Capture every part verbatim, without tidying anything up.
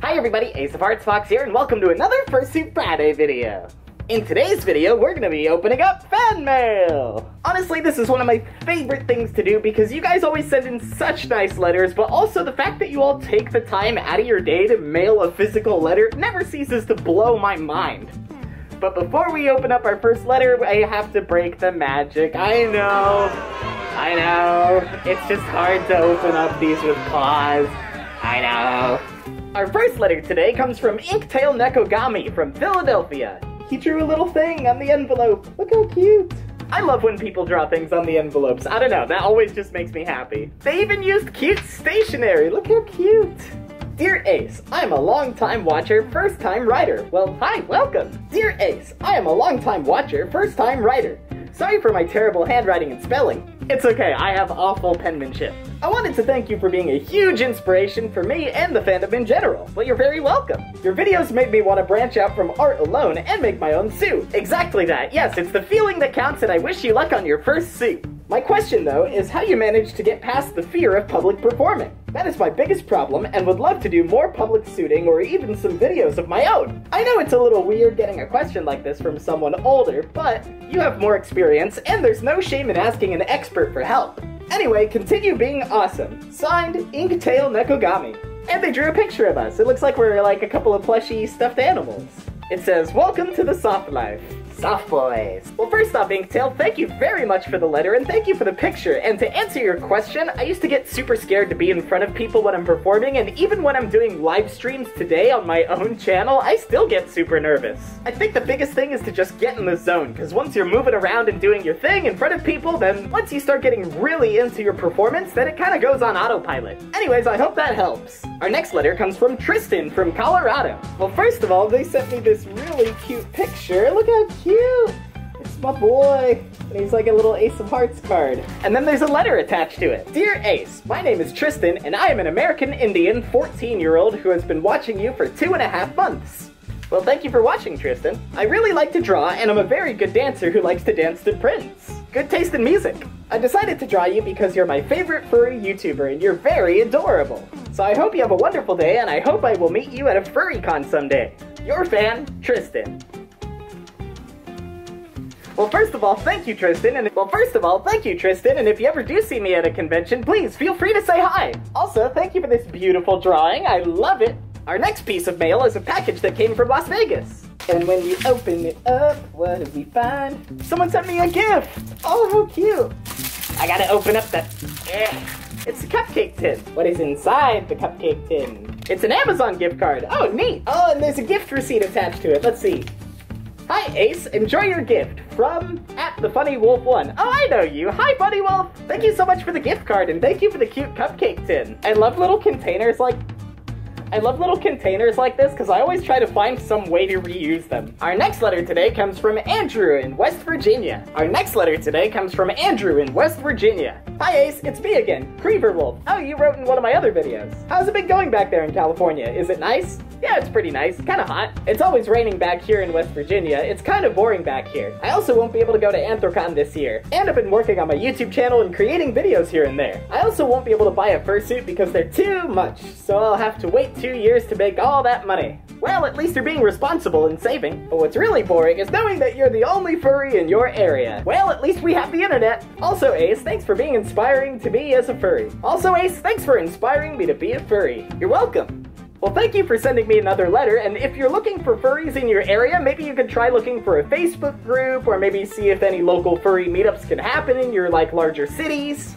Hi everybody, Ace of Hearts Fox here, and welcome to another Fursuit Friday video. In today's video, we're going to be opening up fan mail! Honestly, this is one of my favorite things to do because you guys always send in such nice letters, but also the fact that you all take the time out of your day to mail a physical letter never ceases to blow my mind. But before we open up our first letter, I have to break the magic. I know, I know, it's just hard to open up these with claws. I know. Our first letter today comes from Inktail Nekogami from Philadelphia. He drew a little thing on the envelope. Look how cute. I love when people draw things on the envelopes. I don't know, that always just makes me happy. They even used cute stationery. Look how cute. Dear Ace, I am a long-time watcher, first-time writer. Well, hi, welcome. Dear Ace, I am a long-time watcher, first-time writer. Sorry for my terrible handwriting and spelling. It's okay, I have awful penmanship. I wanted to thank you for being a huge inspiration for me and the fandom in general. Well, you're very welcome. Your videos made me want to branch out from art alone and make my own suit. Exactly that. Yes, it's the feeling that counts, and I wish you luck on your first suit. My question, though, is how you managed to get past the fear of public performing. That is my biggest problem, and would love to do more public suiting or even some videos of my own. I know it's a little weird getting a question like this from someone older, but you have more experience, and there's no shame in asking an expert for help. Anyway, continue being awesome. Signed, Inktail Nekogami. And they drew a picture of us. It looks like we're like a couple of plushy stuffed animals. It says, welcome to the soft life. Soft boys. Well, first off, Inktail, thank you very much for the letter, and thank you for the picture. And to answer your question, I used to get super scared to be in front of people when I'm performing, and even when I'm doing live streams today on my own channel, I still get super nervous. I think the biggest thing is to just get in the zone, because once you're moving around and doing your thing in front of people, then once you start getting really into your performance, then it kind of goes on autopilot. Anyways, I hope that helps. Our next letter comes from Tristan from Colorado. Well, first of all, they sent me this really cute picture. Look how cute. Cute! It's my boy! And he's like a little Ace of Hearts card. And then there's a letter attached to it. Dear Ace, my name is Tristan, and I am an American Indian fourteen-year-old who has been watching you for two and a half months. Well, thank you for watching, Tristan. I really like to draw, and I'm a very good dancer who likes to dance to prints. Good taste in music. I decided to draw you because you're my favorite furry YouTuber, and you're very adorable. So I hope you have a wonderful day, and I hope I will meet you at a FurryCon someday. Your fan, Tristan. Well, first of all, thank you, Tristan, and well, first of all, thank you, Tristan, and if you ever do see me at a convention, please feel free to say hi. Also, thank you for this beautiful drawing. I love it. Our next piece of mail is a package that came from Las Vegas. And when you open it up, what did we find? Someone sent me a gift. Oh, how cute. I gotta open up that. It's a cupcake tin. What is inside the cupcake tin? It's an Amazon gift card. Oh, neat. Oh, and there's a gift receipt attached to it. Let's see. Hi Ace, enjoy your gift from at the Funny Wolf one. Oh, I know you. Hi, Funny Wolf. Thank you so much for the gift card, and thank you for the cute cupcake tin. I love little containers like I love little containers like this because I always try to find some way to reuse them. Our next letter today comes from Andrew in West Virginia. Our next letter today comes from Andrew in West Virginia. Hi Ace, it's me again, Creeperwolf. Oh, you wrote in one of my other videos. How's it been going back there in California? Is it nice? Yeah, it's pretty nice. Kind of hot. It's always raining back here in West Virginia. It's kind of boring back here. I also won't be able to go to Anthrocon this year. And I've been working on my YouTube channel and creating videos here and there. I also won't be able to buy a fursuit because they're too much. So I'll have to wait two years to make all that money. Well, at least you're being responsible and saving. But what's really boring is knowing that you're the only furry in your area. Well, at least we have the internet. Also, Ace, thanks for being inspiring to me as a furry. Also, Ace, thanks for inspiring me to be a furry. You're welcome. Well, thank you for sending me another letter, and if you're looking for furries in your area, maybe you could try looking for a Facebook group, or maybe see if any local furry meetups can happen in your, like, larger cities.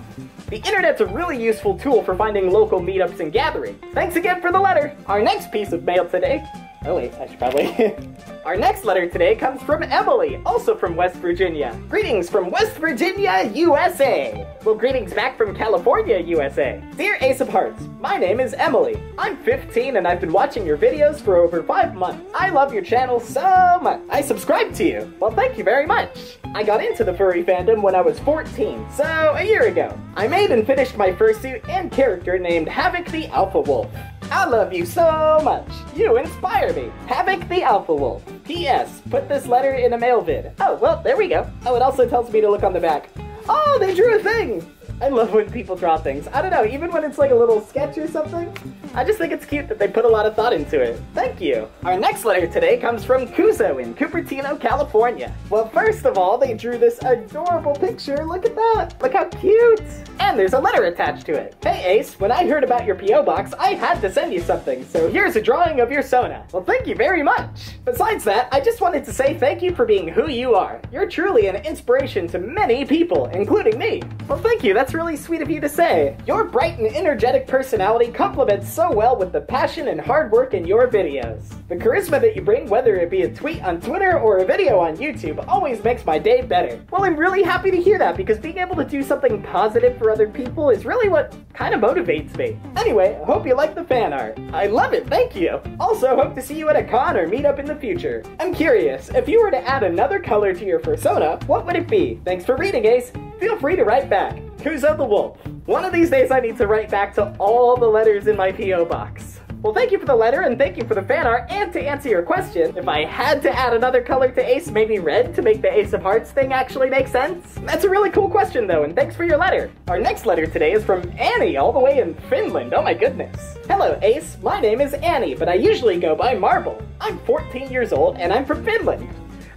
The internet's a really useful tool for finding local meetups and gatherings. Thanks again for the letter! Our next piece of mail today... Oh wait, I should probably... Our next letter today comes from Emily, also from West Virginia. Greetings from West Virginia, U S A! Well, greetings back from California, U S A! Dear Ace of Hearts, my name is Emily. I'm fifteen and I've been watching your videos for over five months. I love your channel so much! I subscribe to you! Well, thank you very much! I got into the furry fandom when I was fourteen, so a year ago. I made and finished my fursuit and character named Havoc the Alpha Wolf. I love you so much. You inspire me. Havoc the Alpha Wolf. P S Put this letter in a mail vid. Oh, well, there we go. Oh, it also tells me to look on the back. Oh, they drew a thing. I love when people draw things. I don't know, even when it's like a little sketch or something, I just think it's cute that they put a lot of thought into it. Thank you! Our next letter today comes from Kuzo in Cupertino, California. Well, first of all, they drew this adorable picture. Look at that! Look how cute! And there's a letter attached to it. Hey Ace, when I heard about your P O box, I had to send you something, so here's a drawing of your Sona. Well, thank you very much! Besides that, I just wanted to say thank you for being who you are. You're truly an inspiration to many people, including me. Well, thank you, that's really sweet of you to say. Your bright and energetic personality complements so well with the passion and hard work in your videos. The charisma that you bring, whether it be a tweet on Twitter or a video on YouTube, always makes my day better. Well, I'm really happy to hear that because being able to do something positive for other people is really what kind of motivates me. Anyway, I hope you like the fan art. I love it, thank you! Also, hope to see you at a con or meet up in the future. I'm curious, if you were to add another color to your persona, what would it be? Thanks for reading, Ace! Feel free to write back. Kuzo the Wolf. One of these days I need to write back to all the letters in my P O box. Well, thank you for the letter, and thank you for the fan art, and to answer your question, if I had to add another color to Ace, maybe red, to make the Ace of Hearts thing actually make sense? That's a really cool question, though, and thanks for your letter. Our next letter today is from Annie, all the way in Finland. Oh my goodness. Hello, Ace. My name is Annie, but I usually go by Marble. I'm fourteen years old, and I'm from Finland.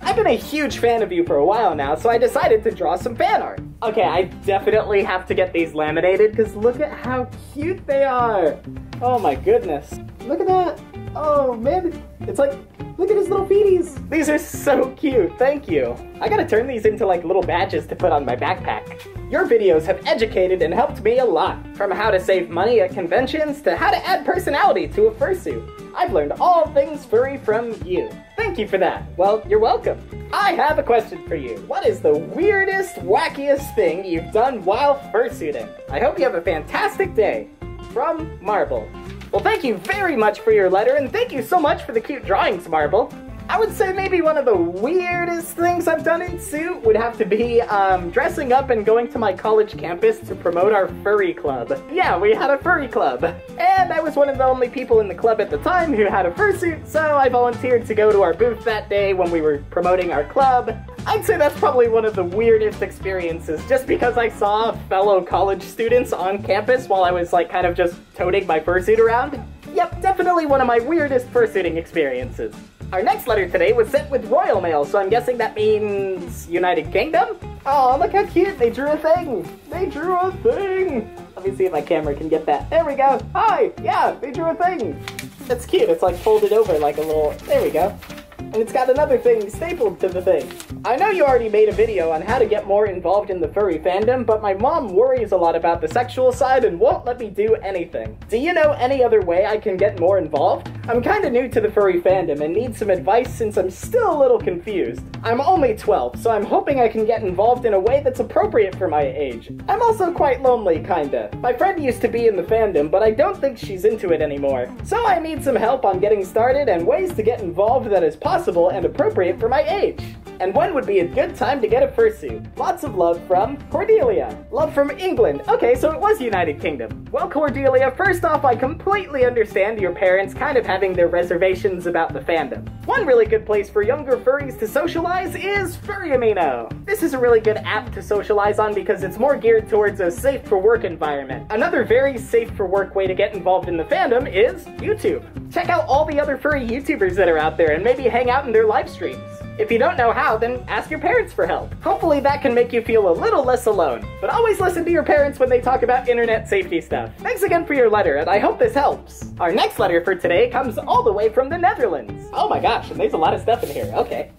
I've been a huge fan of you for a while now, so I decided to draw some fan art. Okay, I definitely have to get these laminated, because look at how cute they are! Oh my goodness. Look at that! Oh man, it's like, look at his little feeties! These are so cute, thank you! I gotta turn these into like little badges to put on my backpack. Your videos have educated and helped me a lot, from how to save money at conventions to how to add personality to a fursuit. I've learned all things furry from you. Thank you for that. Well, you're welcome. I have a question for you. What is the weirdest, wackiest thing you've done while fursuiting? I hope you have a fantastic day. From Marble. Well, thank you very much for your letter, and thank you so much for the cute drawings, Marble. I would say maybe one of the weirdest things I've done in suit would have to be um, dressing up and going to my college campus to promote our furry club. Yeah, we had a furry club. And I was one of the only people in the club at the time who had a fursuit, so I volunteered to go to our booth that day when we were promoting our club. I'd say that's probably one of the weirdest experiences, just because I saw fellow college students on campus while I was like kind of just toting my fursuit around. Yep, definitely one of my weirdest fursuiting experiences. Our next letter today was sent with Royal Mail, so I'm guessing that means United Kingdom? Oh, look how cute! They drew a thing! They drew a thing! Let me see if my camera can get that. There we go! Hi! Yeah, they drew a thing! It's cute, it's like folded over like a little... There we go. And it's got another thing stapled to the thing. I know you already made a video on how to get more involved in the furry fandom, but my mom worries a lot about the sexual side and won't let me do anything. Do you know any other way I can get more involved? I'm kinda new to the furry fandom and need some advice since I'm still a little confused. I'm only twelve, so I'm hoping I can get involved in a way that's appropriate for my age. I'm also quite lonely, kinda. My friend used to be in the fandom, but I don't think she's into it anymore. So I need some help on getting started and ways to get involved that is possible and appropriate for my age. And when would be a good time to get a fursuit? Lots of love from Cordelia. Love from England. Okay, so it was United Kingdom. Well, Cordelia, first off, I completely understand your parents kind of having their reservations about the fandom. One really good place for younger furries to socialize is Furry Amino. This is a really good app to socialize on because it's more geared towards a safe for work environment. Another very safe for work way to get involved in the fandom is YouTube. Check out all the other furry YouTubers that are out there and maybe hang out in their live streams. If you don't know how, then ask your parents for help. Hopefully that can make you feel a little less alone. But always listen to your parents when they talk about internet safety stuff. Thanks again for your letter, and I hope this helps. Our next letter for today comes all the way from the Netherlands. Oh my gosh, and there's a lot of stuff in here, okay.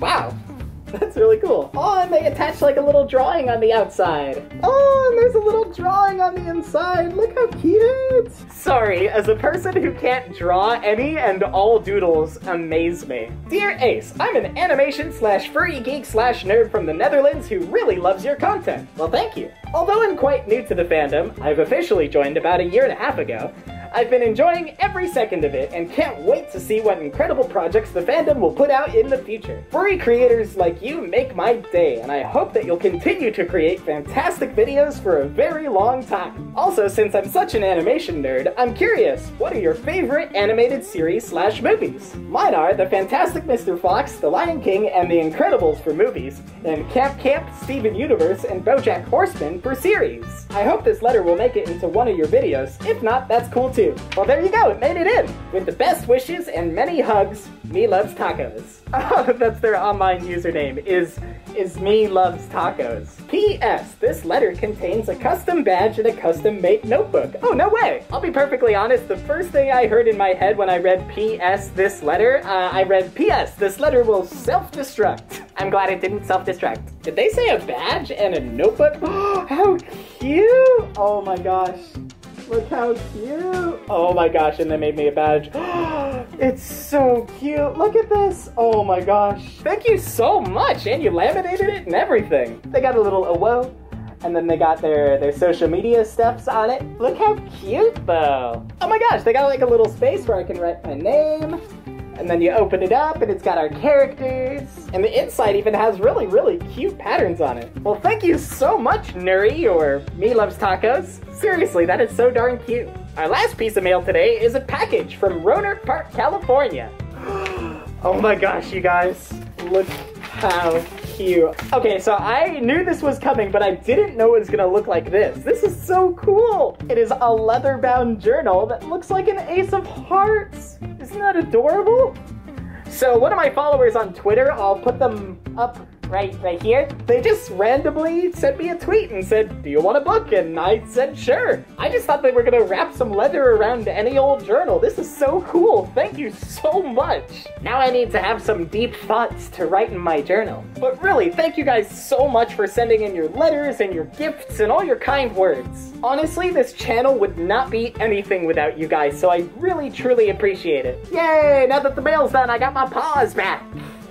Wow, that's really cool. Oh, and they attach like a little drawing on the outside. Oh, and there's a little drawing on the inside. Look how cute. Sorry, as a person who can't draw, any and all doodles amaze me. Dear Ace, I'm an animation slash furry geek slash nerd from the Netherlands who really loves your content. Well, thank you. Although I'm quite new to the fandom, I've officially joined about a year and a half ago, I've been enjoying every second of it and can't wait to see what incredible projects the fandom will put out in the future. Furry creators like you make my day, and I hope that you'll continue to create fantastic videos for a very long time. Also, since I'm such an animation nerd, I'm curious, what are your favorite animated series slash movies? Mine are The Fantastic Mister Fox, The Lion King, and The Incredibles for movies, and Camp Camp, Steven Universe, and BoJack Horseman for series. I hope this letter will make it into one of your videos. If not, that's cool too. Well, there you go, it made it in! With the best wishes and many hugs, Me Loves Tacos. Oh, that's their online username, is, is Me Loves Tacos. P S This letter contains a custom badge and a custom-made notebook. Oh, no way! I'll be perfectly honest, the first thing I heard in my head when I read P S This letter, uh, I read P S This letter will self-destruct. I'm glad it didn't self-destruct. Did they say a badge and a notebook? How cute! Oh my gosh. Look how cute! Oh my gosh, and they made me a badge. It's so cute! Look at this! Oh my gosh! Thank you so much! And you laminated it and everything! They got a little awo, and then they got their, their social media steps on it. Look how cute, though! Oh my gosh, they got like a little space where I can write my name. And then you open it up, and it's got our characters. And the inside even has really, really cute patterns on it. Well, thank you so much, Nuri, or Me Loves Tacos. Seriously, that is so darn cute. Our last piece of mail today is a package from Rohnert Park, California. Oh my gosh, you guys. Look how cute. Okay, so I knew this was coming, but I didn't know it was gonna look like this. This is so cool. It is a leather-bound journal that looks like an Ace of Hearts. Isn't that adorable? So one of my followers on Twitter, I'll put them up right right here, they just randomly sent me a tweet and said, do you want a book? And I said, sure. I just thought they were gonna wrap some leather around any old journal. This is so cool. Thank you so much. Now I need to have some deep thoughts to write in my journal. But really, thank you guys so much for sending in your letters and your gifts and all your kind words. Honestly, this channel would not be anything without you guys, so I really, truly appreciate it. Yay! Now that the mail's done, I got my paws back.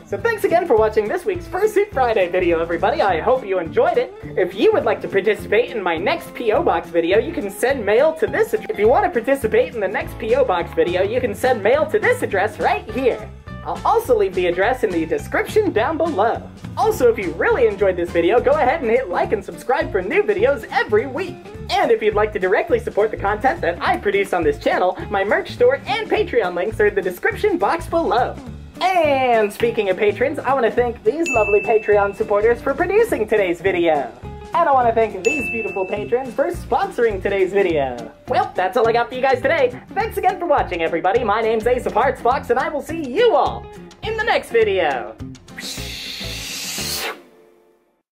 So thanks again for watching this week's Fursuit Friday video, everybody. I hope you enjoyed it. If you would like to participate in my next P O Box video, you can send mail to this address. If you want to participate in the next P O Box video, you can send mail to this address right here. I'll also leave the address in the description down below. Also, if you really enjoyed this video, go ahead and hit like and subscribe for new videos every week. And if you'd like to directly support the content that I produce on this channel, my merch store and Patreon links are in the description box below. And speaking of patrons, I want to thank these lovely Patreon supporters for producing today's video. And I want to thank these beautiful patrons for sponsoring today's video. Well, that's all I got for you guys today. Thanks again for watching, everybody. My name's Ace of Hearts Fox, and I will see you all in the next video.